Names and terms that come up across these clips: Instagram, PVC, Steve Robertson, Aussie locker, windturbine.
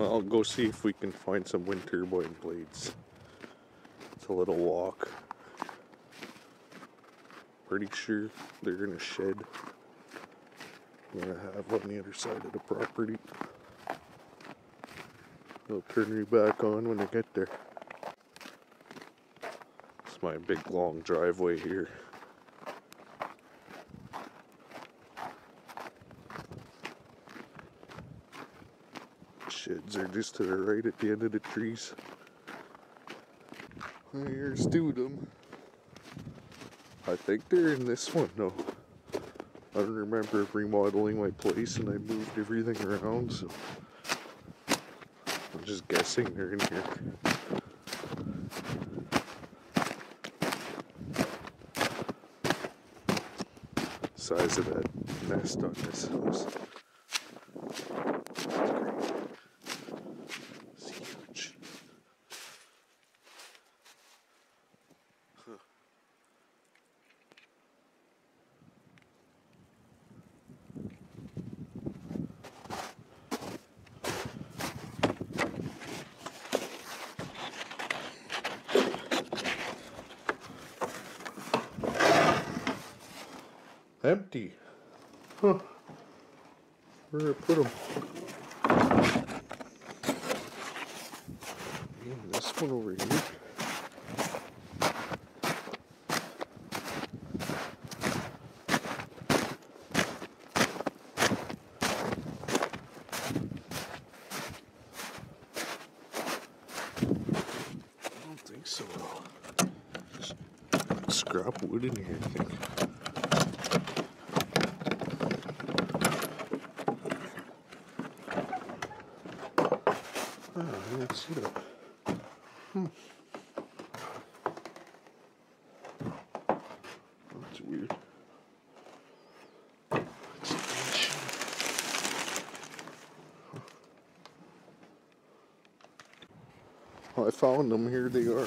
I'll go see if we can find some wind turbine blades. It's a little walk. Pretty sure they're in a shed I'm gonna have on the other side of the property. They'll turn me back on when I get there. It's my big long driveway here. Sheds are just to the right at the end of the trees. Here's two of them. I think they're in this one though. I don't remember remodeling my place and I moved everything around, so I'm just guessing they're in here. Size of that nest on this house. Empty. Huh. Where did I put them? And this one over here. I don't think so. Just scrap wood in here, I think. That's weird. Oh, I found them. Here they are.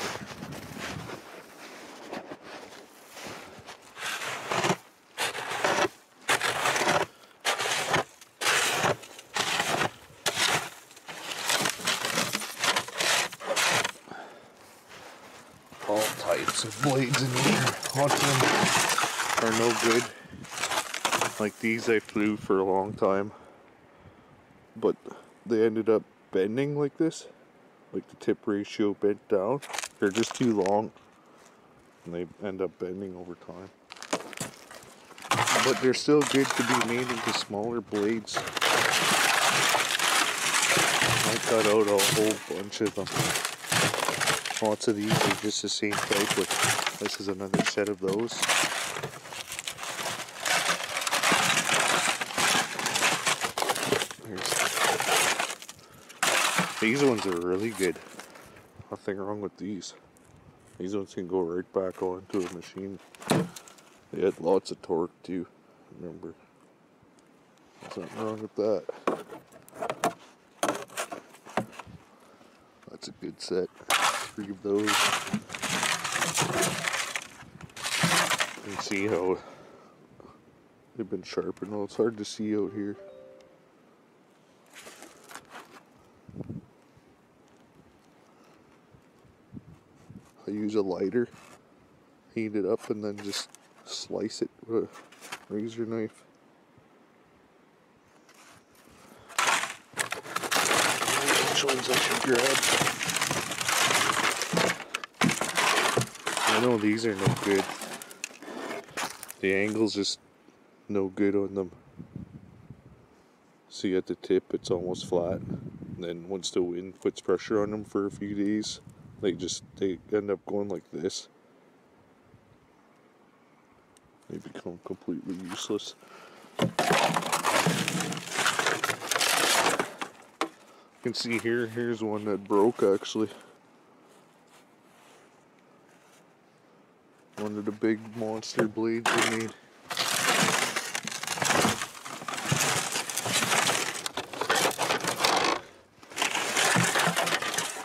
Of blades in here, lots of them are no good. Like these I flew for a long time, but they ended up bending like this, like the tip ratio bent down. They're just too long and they end up bending over time, but they're still good to be made into smaller blades. I cut out a whole bunch of them. Lots of these are just the same type, but this is another set of those. These ones are really good. Nothing wrong with these. These ones can go right back onto a machine. They had lots of torque too, remember. There's nothing wrong with that. That's a good set. 3 of those. You can see how they've been sharpened. Well, it's hard to see out here. I use a lighter, heat it up, and then just slice it with a razor knife. Which ones I should grab? I know these are no good. The angle's just no good on them. See at the tip it's almost flat, and then once the wind puts pressure on them for a few days, they end up going like this. They become completely useless. You can see here's one that broke actually. One of the big monster blades we made.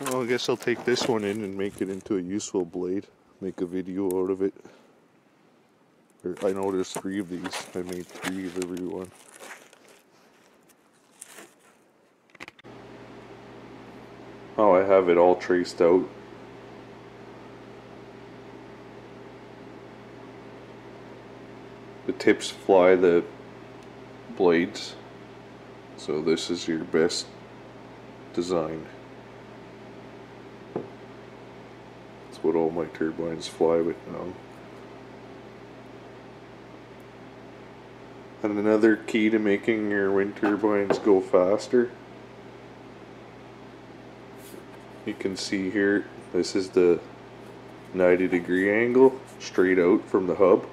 Well, I guess I'll take this one in and make it into a useful blade. Make a video out of it. I know there's 3 of these. I made 3 of every one. how I have it all traced out. The tips fly the blades, so this is your best design. That's what all my turbines fly with now. And another key to making your wind turbines go faster, you can see here, this is the 90-degree angle straight out from the hub.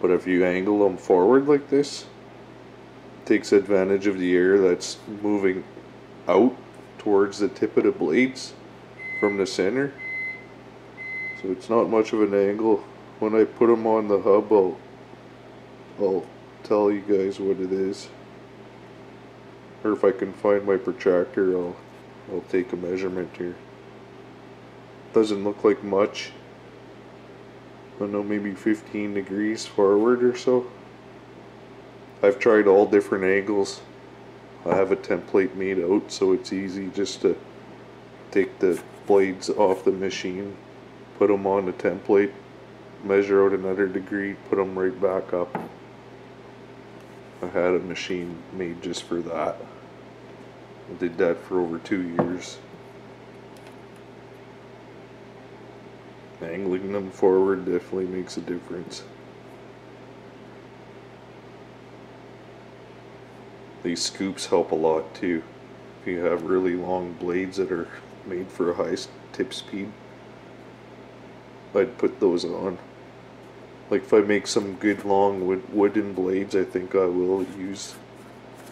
But if you angle them forward like this, it takes advantage of the air that's moving out towards the tip of the blades from the center. So it's not much of an angle. When I put them on the hub, I'll tell you guys what it is. Or if I can find my protractor, I'll take a measurement here. Doesn't look like much. I don't know, maybe 15 degrees forward or so. I've tried all different angles. I have a template made out, so it's easy just to take the blades off the machine, put them on the template, measure out another degree, put them right back up. I had a machine made just for that. I did that for over 2 years. Angling them forward definitely makes a difference. These scoops help a lot too. If you have really long blades that are made for high tip speed, I'd put those on. Like if I make some good long wooden blades, I think I will use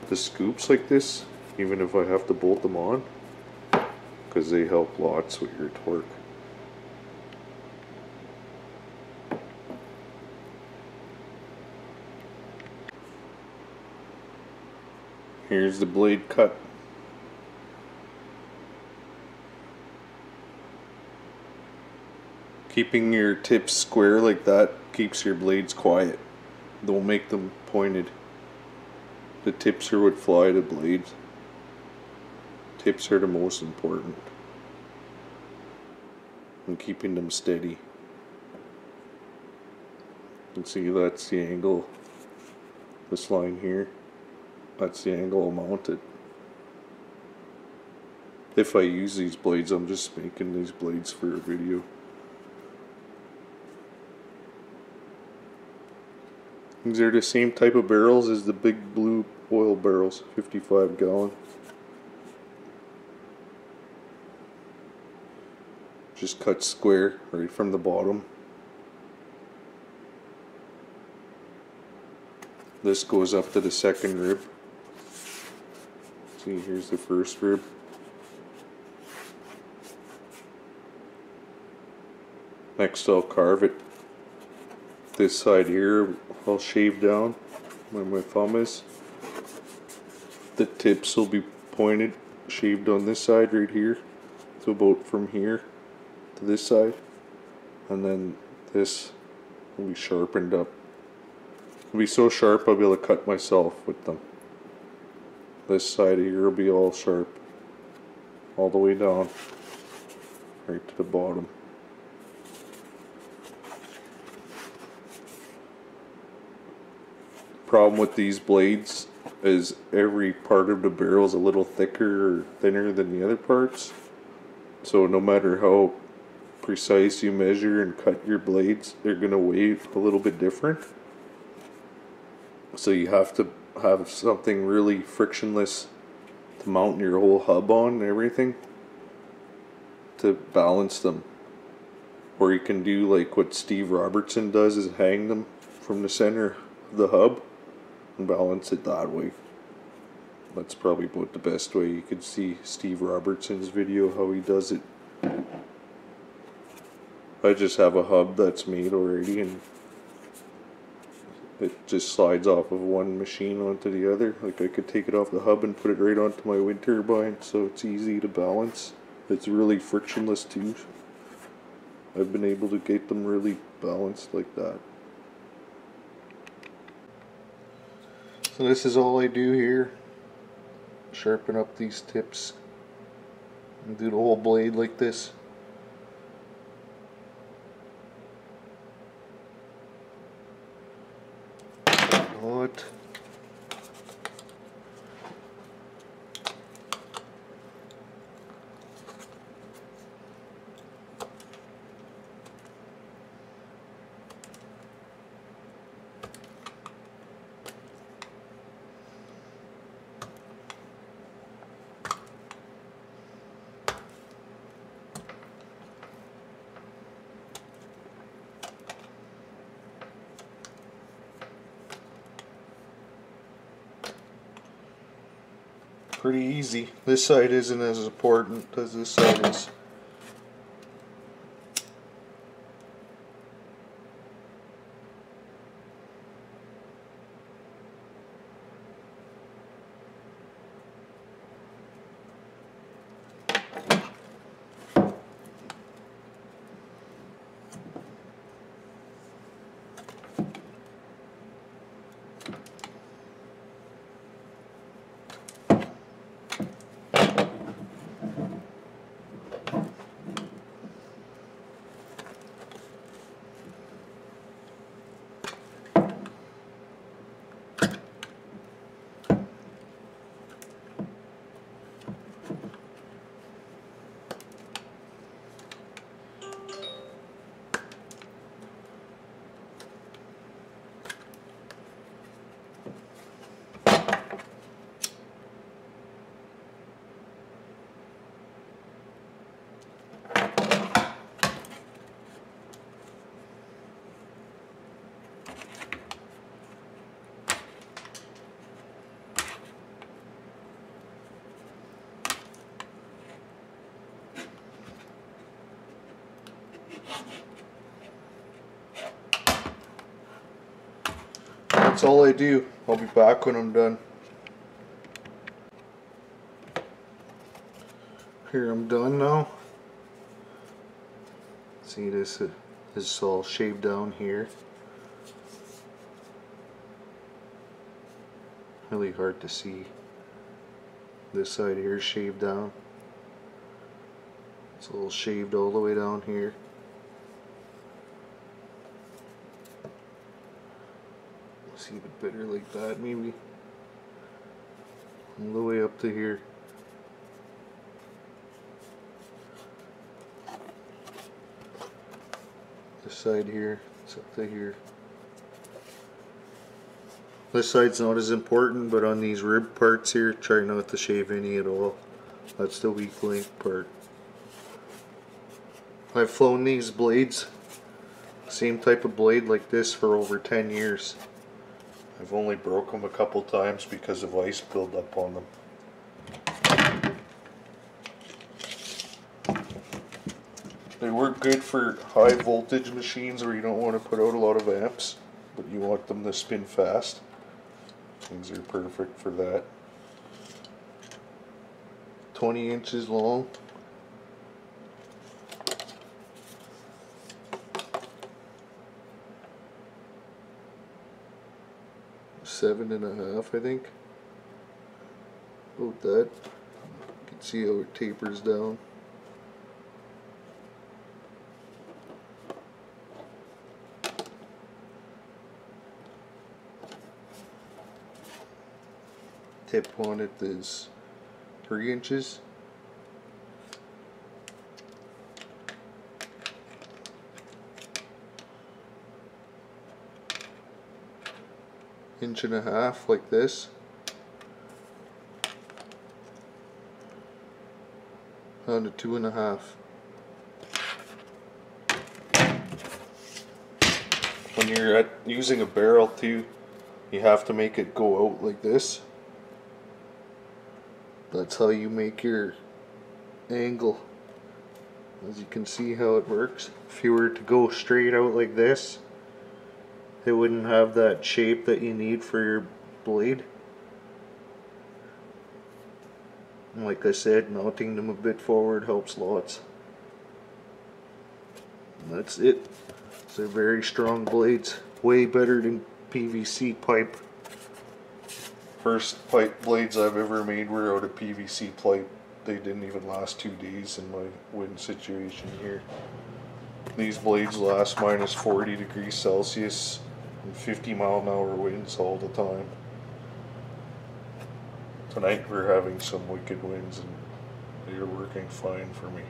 the scoops like this, even if I have to bolt them on, because they help lots with your torque. Here's the blade cut. Keeping your tips square like that keeps your blades quiet. Don't make them pointed. The tips are what fly the blades. Tips are the most important. And keeping them steady. You can see that's the angle. This line here. That's the angle I'll mount it. If I use these blades, I'm just making these blades for a video. These are the same type of barrels as the big blue oil barrels, 55 gallon. Just cut square right from the bottom. This goes up to the second rib. See, here's the first rib. Next I'll carve it. This side here I'll shave down where my thumb is. The tips will be pointed, shaved on this side right here, so about from here to this side, and then this will be sharpened up. It'll be so sharp I'll be able to cut myself with them. This side here will be all sharp, all the way down, right to the bottom. Problem with these blades is every part of the barrel is a little thicker or thinner than the other parts. So no matter how precise you measure and cut your blades, they're going to wave a little bit different. So you have to have something really frictionless to mount your whole hub on and everything to balance them. Or you can do like what Steve Robertson does, is hang them from the center of the hub and balance it that way. That's probably about the best way. You could see Steve Robertson's video how he does it. I just have a hub that's made already and it just slides off of one machine onto the other. Like I could take it off the hub and put it right onto my wind turbine, so it's easy to balance. It's really frictionless too. I've been able to get them really balanced like that. So this is all I do here. Sharpen up these tips. and do the whole blade like this. What? Pretty easy. This side isn't as important as this side is. That's all I do. I'll be back when I'm done. Here, I'm done now. See, this is all shaved down here. Really hard to see. This side here is shaved down. It's all shaved all the way down here. Even better like that, maybe all the way up to here. This side here, it's up to here. This side's not as important, but on these rib parts here, try not to shave any at all. That's the weak link part. I've flown these blades, same type of blade like this, for over 10 years. I've only broke them a couple times because of ice buildup on them. They work good for high voltage machines where you don't want to put out a lot of amps, but you want them to spin fast. Things are perfect for that. 20 inches long. Seven and a half, I think. About that. You can see how it tapers down. Tip on it is 3 inches. Inch and a half like this. On to 2.5. When you're using a barrel too, you have to make it go out like this. That's how you make your angle. As you can see how it works. If you were to go straight out like this, they wouldn't have that shape that you need for your blade. And like I said, mounting them a bit forward helps lots. And that's it. They're very strong blades. Way better than PVC pipe. First pipe blades I've ever made were out of PVC pipe. they didn't even last 2 days in my wind situation here. These blades last minus 40 degrees Celsius and 50 mile an hour winds all the time. Tonight we're having some wicked winds and they are working fine for me.